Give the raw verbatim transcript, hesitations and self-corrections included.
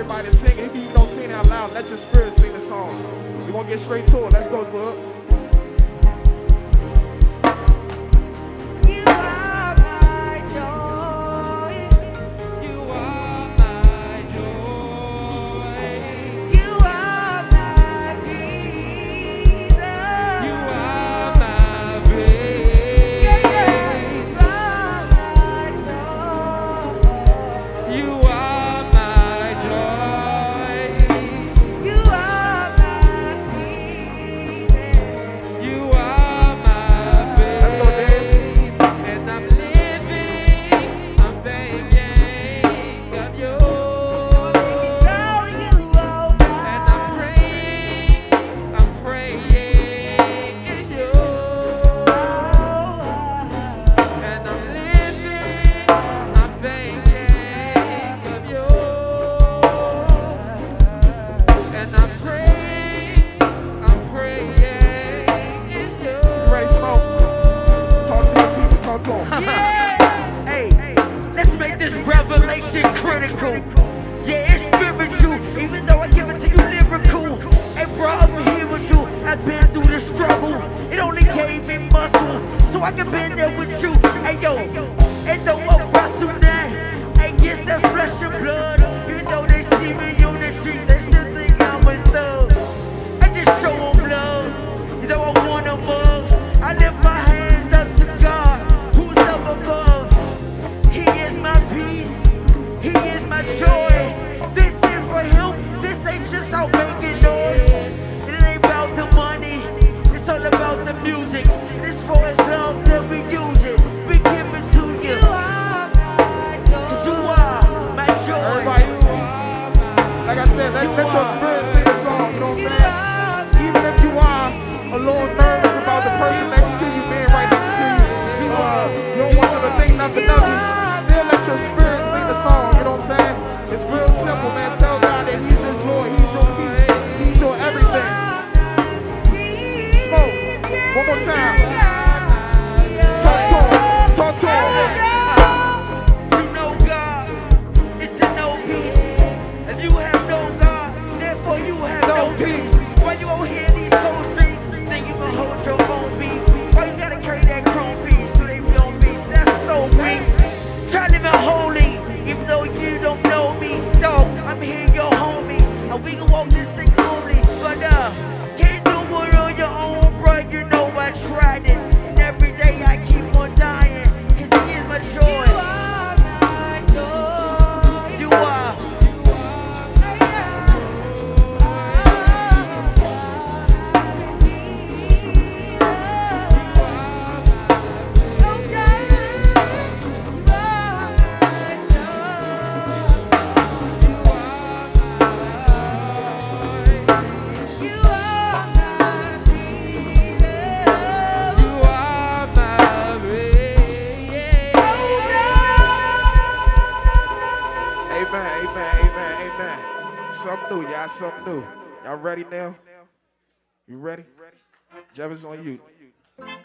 everybody singing. If you don't sing out loud, let your spirit sing the song. We're going to get straight to it. Let's go, bud. Something new. Y'all ready now? You ready? Jeb is on you.